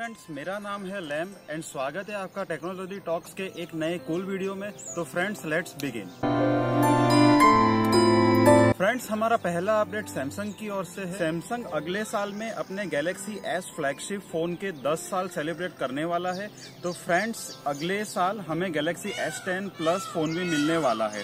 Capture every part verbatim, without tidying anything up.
Friends, मेरा नाम है लैम एंड स्वागत है आपका टेक्नोलॉजी टॉक्स के एक नए कूल वीडियो में। तो फ्रेंड्स लेट्स बिगिन। फ्रेंड्स हमारा पहला अपडेट सैमसंग की ओर से है। सैमसंग अगले साल में अपने गैलेक्सी एस फ्लैगशिप फोन के दस साल सेलिब्रेट करने वाला है। तो फ्रेंड्स अगले साल हमें Galaxy S ten plus phone भी मिलने वाला है।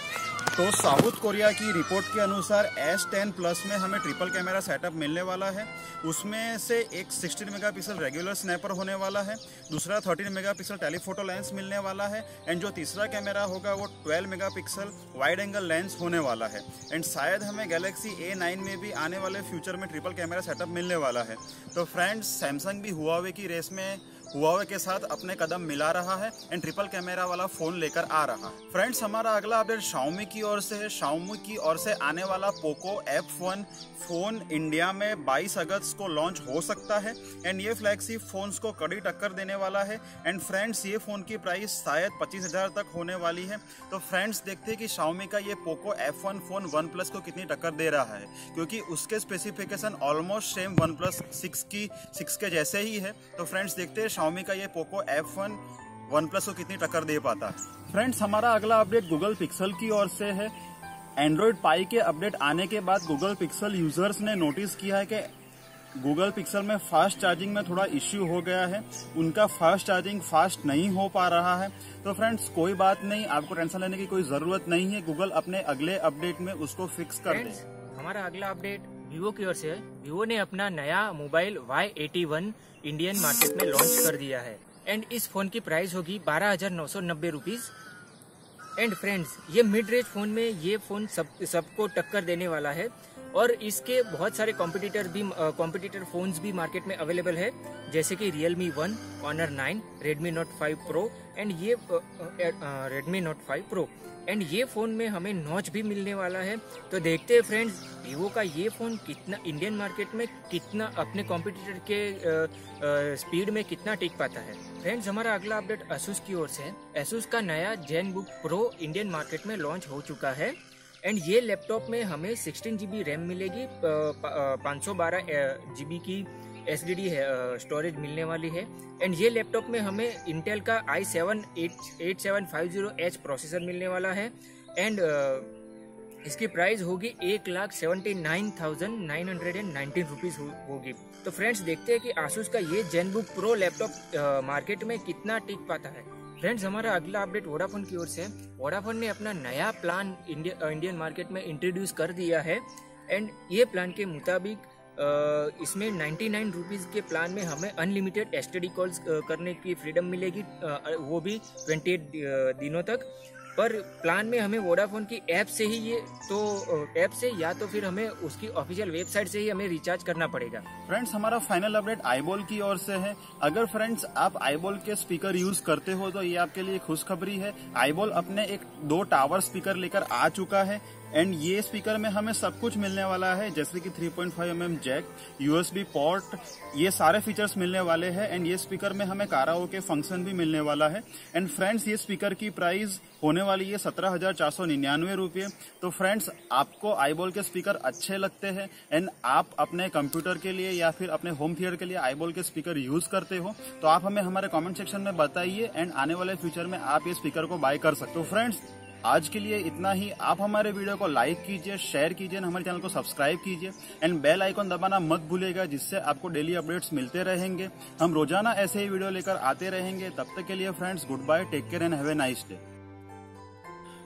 तो साउथ कोरिया की रिपोर्ट के अनुसार एस टेन प्लस में हमें ट्रिपल कैमरा सेटअप मिलने वाला है। उसमें से एक सोलह मेगापिक्सल रेगुलर स्नैपर होने वाला है, दूसरा तेरह मेगापिक्सल टेलीफोटो लेंस मिलने वाला है एंड जो तीसरा कैमरा होगा वो बारह मेगापिक्सल वाइड एंगल लेंस होने वाला है। एंड शायद हमें गैलेक्सी ए नाइन में भी आने वाले फ्यूचर में ट्रिपल कैमरा सेटअप मिलने वाला है। तो फ्रेंड्स सैमसंग भी हुआवे की रेस में हुआवे के साथ अपने कदम मिला रहा है एंड ट्रिपल कैमरा वाला फोन लेकर आ रहा है। फ्रेंड्स हमारा अगला अपडेट शाओमी की ओर से है। शाओमी की ओर से आने वाला Poco F one phone India में बाईस अगस्त को लॉन्च हो सकता है एंड ये फ्लैगशिप फोन्स को कड़ी टक्कर देने वाला है। एंड फ्रेंड्स ये फोन की प्राइस शायद पच्चीस हज़ार तक होने वाली है। तो फ्रेंड्स देखते हैं कि शाओमी का ये Poco F one phone OnePlus को कितनी टक्कर दे रहा है, क्योंकि उसके specification almost same OnePlus six की सिक्स के जैसे ही है। तो फ्रेंड्स देखते हैं Xiaomi का ये पोको एफ वन OnePlus को कितनी टक्कर दे पाता है। फ्रेंड्स हमारा अगला अपडेट गूगल पिक्सल की ओर से है। एंड्रॉयड पाई के अपडेट आने के बाद गूगल पिक्सल यूजर्स ने नोटिस किया है कि गूगल पिक्सल में फास्ट चार्जिंग में थोड़ा इश्यू हो गया है, उनका फास्ट चार्जिंग फास्ट नहीं हो पा रहा है। तो फ्रेंड्स कोई बात नहीं, आपको टेंशन लेने की कोई जरूरत नहीं है, गूगल अपने अगले अपडेट में उसको फिक्स कर दे। हमारा अगला अपडेट वीवो की ओर से है। वीवो ने अपना नया mobile Y eighty one Indian market में लॉन्च कर दिया है एंड इस फोन की प्राइस होगी बारह हजार नौ सौ नब्बे रुपीज। एंड फ्रेंड्स ये मिड रेंज फोन में ये फोन सब सबको टक्कर देने वाला है और इसके बहुत सारे कॉम्पिटिटर भी कॉम्पिटिटर फोन्स भी मार्केट में अवेलेबल है, जैसे कि Realme one, Honor nine, Redmi Note five Pro and ये Redmi Note five Pro and ये फ़ोन में हमें नॉच भी मिलने वाला है। तो देखते हैं फ्रेंड्स Vivo का ये फ़ोन कितना इंडियन मार्केट में कितना अपने कॉम्पिटिटर के स्पीड में कितना टिक पाता है। फ्रेंड्स हमारा अगला अपडेट Asus की ओर से है। Asus का नया ZenBook Pro इंडियन मार्केट में लॉन्च हो चुका है एंड ये लैपटॉप में हमें सोलह जी बी रैम मिलेगी, पाँच सौ बारह जी बी की एस एस डी है स्टोरेज मिलने वाली है एंड ये लैपटॉप में हमें इंटेल का i seven eight seven five zero H processor मिलने वाला है एंड इसकी प्राइस होगी एक lakh seventy nine thousand nine hundred and nineteen rupees होगी। तो फ्रेंड्स देखते हैं कि Asus का ये ZenBook Pro लैपटॉप मार्केट में कितना टिक पाता है। फ्रेंड्स हमारा अगला अपडेट वोडाफोन की ओर से है। वोडाफोन ने अपना नया प्लान इंडिया इंडियन मार्केट में इंट्रोड्यूस कर दिया है एंड ये प्लान के मुताबिक इसमें निन्यानवे रुपीज़ के प्लान में हमें अनलिमिटेड एसटीडी कॉल्स करने की फ्रीडम मिलेगी, वो भी अट्ठाईस दिनों तक। पर प्लान में हमें वोडाफोन की ऐप से ही ये तो ऐप से या तो फिर हमें उसकी ऑफिशियल वेबसाइट से ही हमें रिचार्ज करना पड़ेगा। फ्रेंड्स हमारा फाइनल अपडेट आईबॉल की ओर से है। अगर फ्रेंड्स आप आईबॉल के स्पीकर यूज करते हो तो ये आपके लिए खुशखबरी है। आईबॉल अपने एक दो टावर स्पीकर लेकर आ चुका है एंड ये स्पीकर में हमें सब कुछ मिलने वाला है, जैसे कि three point five M M jack, USB port, ये सारे फीचर्स मिलने वाले हैं एंड ये स्पीकर में हमें काराओके फंक्शन भी मिलने वाला है। एंड फ्रेंड्स ये स्पीकर की प्राइस होने वाली है सत्रह हजार चार सौ निन्यानवे रुपये। तो फ्रेंड्स आपको आईबॉल के स्पीकर अच्छे लगते हैं एंड आप अपने कंप्यूटर के लिए या फिर अपने होम थिएटर के लिए आईबॉल के स्पीकर यूज करते हो तो आप हमें हमारे कॉमेंट सेक्शन में बताइए एंड आने वाले फ्यूचर में आप ये स्पीकर को बाय कर सकते हो। फ्रेंड्स आज के लिए इतना ही। आप हमारे वीडियो को लाइक कीजिए, शेयर कीजिए, हमारे चैनल को सब्सक्राइब कीजिए एंड बेल आइकन दबाना मत भूलिएगा, जिससे आपको डेली अपडेट्स मिलते रहेंगे। हम रोजाना ऐसे ही वीडियो लेकर आते रहेंगे। तब तक के लिए friends good bye, take care and have a nice day.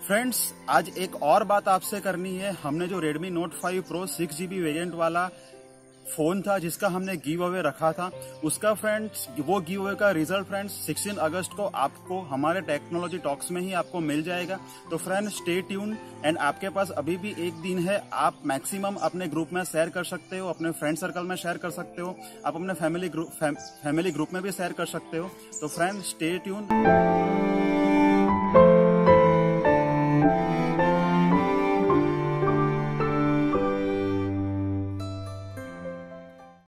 Friends आज एक और बात आपसे करनी है। हमने जो Redmi Note five Pro six G B variant वाला फोन था जिसका हमने गिव अवे रखा था, उसका फ्रेंड्स वो गिव अवे का रिजल्ट फ्रेंड्स सोलह अगस्त को आपको हमारे टेक्नोलॉजी टॉक्स में ही आपको मिल जाएगा। तो फ्रेंड्स स्टे ट्यून एंड आपके पास अभी भी एक दिन है, आप मैक्सिमम अपने ग्रुप में शेयर कर सकते हो, अपने फ्रेंड सर्कल में शेयर कर सकते हो, आप अपने फैमिली ग्रुप फैमिली ग्रुप में भी शेयर कर सकते हो। तो फ्रेंड्स स्टे ट्यून।